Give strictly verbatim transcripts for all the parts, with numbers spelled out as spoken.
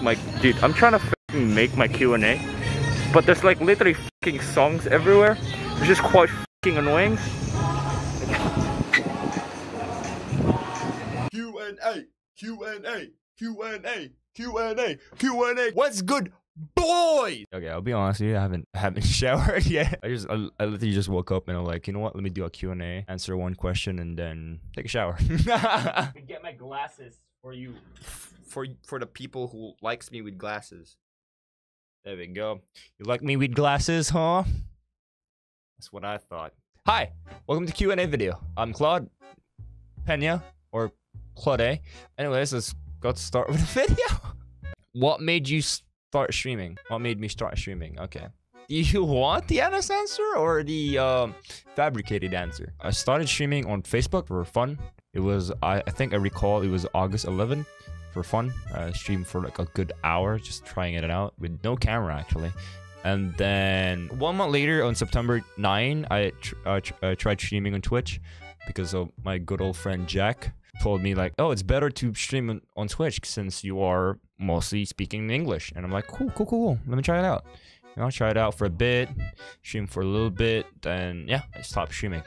My dude, I'm trying to fucking make my Q and A, but there's like literally fucking songs everywhere, which is quite fucking annoying. Q and A, Q and A, Q and A, Q and A, Q and A. What's good, boy? Okay, I'll be honest with you, I haven't I haven't showered yet. I just I, I literally just woke up and I'm like, you know what? Let me do a Q and A, answer one question, and then take a shower. Get my glasses for you. For for the people who likes me with glasses. There we go. You like me with glasses, huh? That's what I thought. Hi, welcome to Q and A video. I'm Claude Pena or Claude. Anyways, let's go to start with the video. What made you start streaming? What made me start streaming? Okay. Do you want the honest answer or the um, fabricated answer? I started streaming on Facebook for fun. It was, I, I think I recall it was August eleventh. For fun, uh, streamed for like a good hour, just trying it out with no camera actually. And then one month later, on September ninth, I tr uh, tr uh, tried streaming on Twitch because of my good old friend Jack told me like, oh, it's better to stream on, on Twitch since you are mostly speaking English. And I'm like, cool, cool, cool, cool. Let me try it out. You know, I tried it out for a bit, streamed for a little bit, then yeah, I stopped streaming.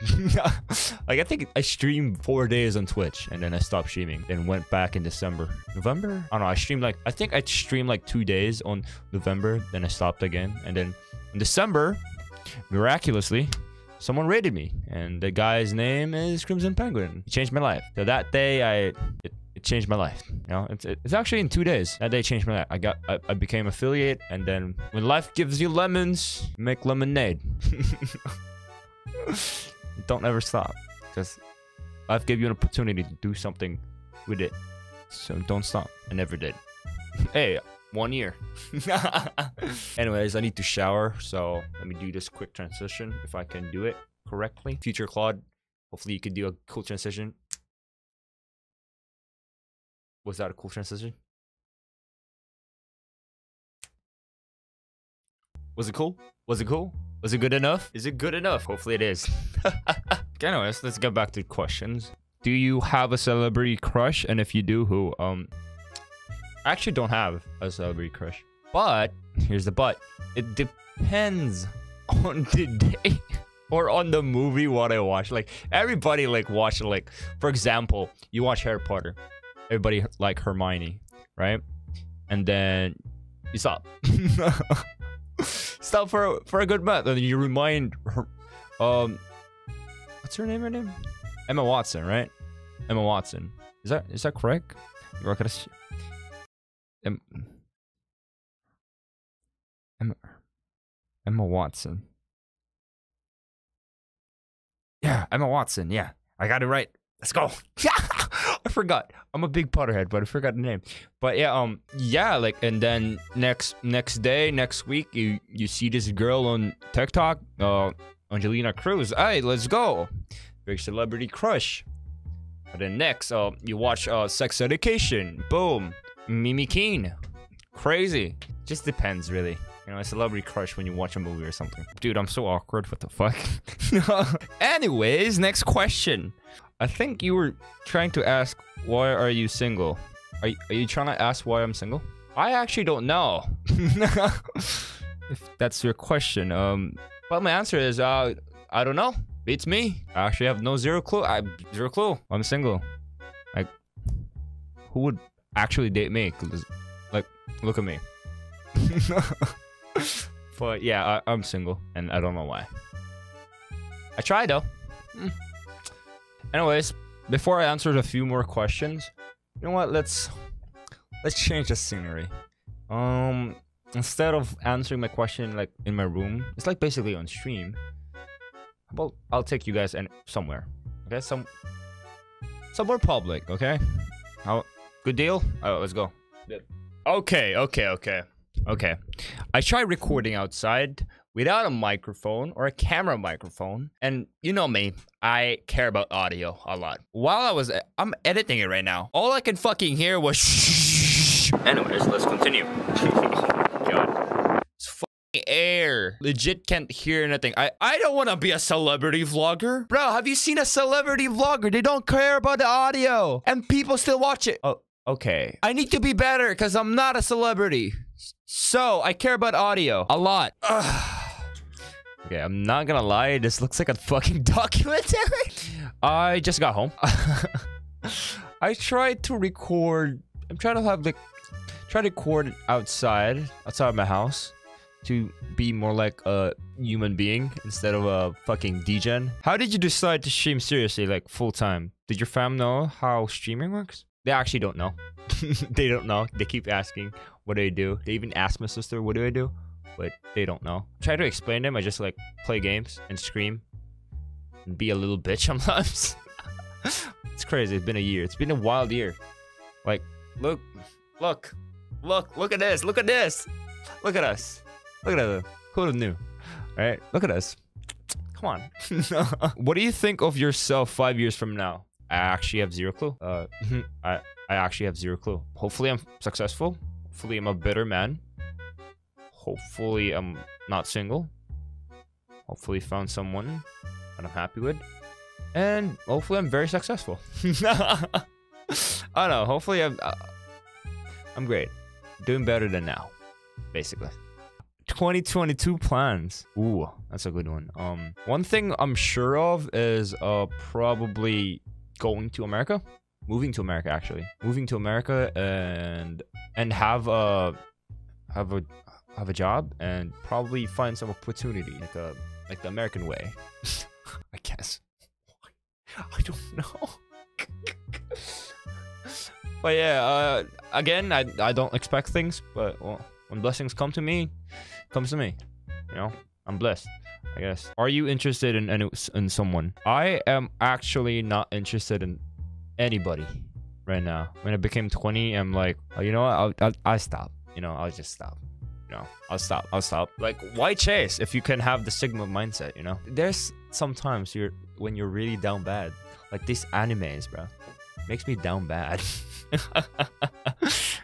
Like, I think I streamed four days on Twitch, and then I stopped streaming. Then went back in December. November? I don't know, I streamed like... I think I streamed like two days on November, then I stopped again. And then in December, miraculously, someone raided me. And the guy's name is Crimson Penguin. It changed my life. So that day, I... It, it changed my life. You know, it's, it's actually in two days. That day changed my life. I got... I, I became affiliate, and then when life gives you lemons, make lemonade. Don't ever stop. Because I've given you an opportunity to do something with it. So don't stop. I never did. Hey, one year. Anyways, I need to shower. So let me do this quick transition if I can do it correctly. Future Claude, hopefully you can do a cool transition. Was that a cool transition? Was it cool? Was it cool? Was it good enough? Is it good enough? Hopefully it is. Okay, anyways, let's get back to questions. Do you have a celebrity crush? And if you do, who? Um, I actually don't have a celebrity crush. But, here's the but. It depends on the day or on the movie what I watch. Like, everybody like watch, like, for example, you watch Harry Potter. Everybody like Hermione, right? And then you stop. Stop for, for a good month. And you remind her... Um, what's her name? Her name? Emma Watson, right? Emma Watson. Is that is that correct? You're gonna. Em, Emma. Emma Watson. Yeah, Emma Watson. Yeah, I got it right. Let's go. I forgot. I'm a big Potterhead, but I forgot the name. But yeah, um, yeah, like, and then next next day, next week, you you see this girl on TikTok, uh, Angelina Cruz. Hey, let's go. Big celebrity crush. And then next, uh, you watch uh, Sex Education. Boom. Mimi Keene. Crazy. Just depends, really. You know, a celebrity crush when you watch a movie or something. Dude, I'm so awkward. What the fuck? Anyways, next question. I think you were trying to ask, why are you single? Are you, are you trying to ask why I'm single? I actually don't know. If that's your question. Um, but my answer is, uh, I don't know. It's me. I actually have no zero clue. I zero clue. I'm single. Like, who would actually date me? Like, look at me. But yeah, I, I'm single, and I don't know why. I try though. Mm. Anyways, before I answer a few more questions, you know what? Let's let's change the scenery. Um, instead of answering my question like in my room, it's like basically on stream. Well, I'll take you guys and somewhere. Okay, some somewhere public. Okay, how good deal? All right, let's go. Yep. Okay, okay, okay, okay. I tried recording outside without a microphone or a camera microphone. And you know me, I care about audio a lot. While I was, I'm editing it right now. All I could fucking hear was shh. Anyways, let's continue. God. It's fucking air. Legit can't hear anything. I, I don't want to be a celebrity vlogger. Bro, have you seen a celebrity vlogger? They don't care about the audio. And people still watch it. Oh, Okay. I need to be better because I'm not a celebrity. So I care about audio a lot. Ugh. Okay, I'm not gonna lie. This looks like a fucking documentary. I just got home. I tried to record. I'm trying to have the try to record outside, outside of my house, to be more like a human being instead of a fucking degen. How did you decide to stream seriously, like full time? Did your fam know how streaming works? They actually don't know. They don't know. They keep asking, what do I do? They even asked my sister, what do I do? But they don't know. Try to explain to them. I just like play games and scream and be a little bitch sometimes. It's crazy. It's been a year. It's been a wild year. Like, look, look, look, look at this. Look at this. Look at us. Look at us. Who would have knew? All right. Look at us. Come on. What do you think of yourself five years from now? I actually have zero clue. Uh, I, I actually have zero clue. Hopefully I'm successful. Hopefully I'm a better man. Hopefully I'm not single. Hopefully found someone that I'm happy with. And hopefully I'm very successful. I don't know. Hopefully I'm, uh, I'm great. Doing better than now, basically. twenty twenty-two plans. Ooh, that's a good one. Um, one thing I'm sure of is uh probably going to America, moving to America actually, moving to America and and have a have a have a job and probably find some opportunity like a like the American way, I guess. I don't know. But yeah, uh, again, I I don't expect things, but well, when blessings come to me. Comes to me, you know. I'm blessed, I guess. Are you interested in any, in someone? I am actually not interested in anybody right now. When I became twenty, I'm like, oh, you know what? I'll, I'll I'll stop. You know, I'll just stop. You know, I'll stop. I'll stop. Like, why chase if you can have the Sigma mindset? You know, there's sometimes you're when you're really down bad, like these animes, bro, makes me down bad.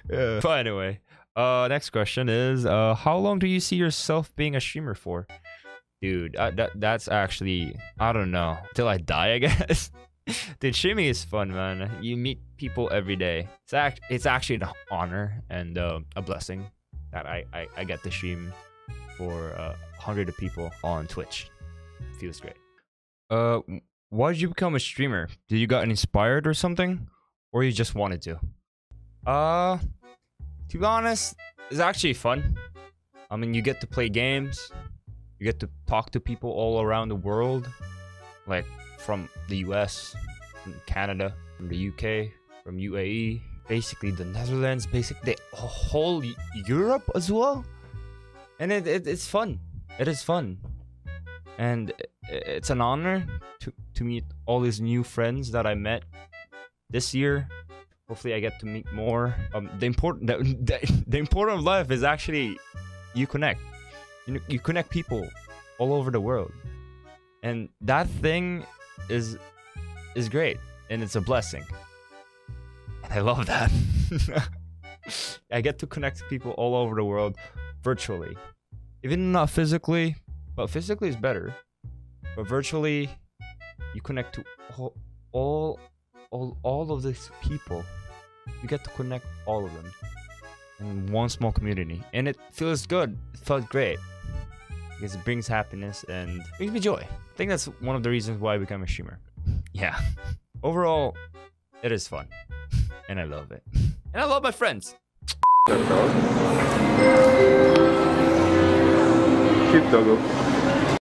Yeah. But anyway. Uh, next question is, uh, how long do you see yourself being a streamer for? Dude, I, that, that's actually, I don't know, till I die, I guess. Dude, streaming is fun, man. You meet people every day. It's, act it's actually an honor and uh, a blessing that I, I, I get to stream for uh, hundreds of people on Twitch. Feels great. Uh, why did you become a streamer? Did you got inspired or something? Or you just wanted to? Uh... To be honest, it's actually fun. I mean, you get to play games. You get to talk to people all around the world. Like, from the U S, from Canada, from the U K, from U A E. Basically, the Netherlands, basically, the whole Europe as well. And it, it, it's fun. It is fun. And it's an honor to, to meet all these new friends that I met this year. Hopefully I get to meet more. Um, the important the, the, the important of life is actually you connect. You, you connect people all over the world. And that thing is is great. And it's a blessing. And I love that. I get to connect to people all over the world virtually. Even not physically. But physically is better. But virtually, you connect to all... all All, all of these people, you get to connect all of them in one small community, and it feels good. It felt great because it brings happiness and brings me joy. I think that's one of the reasons why I became a streamer. Yeah, overall, it is fun, and I love it, and I love my friends. Keep doggo.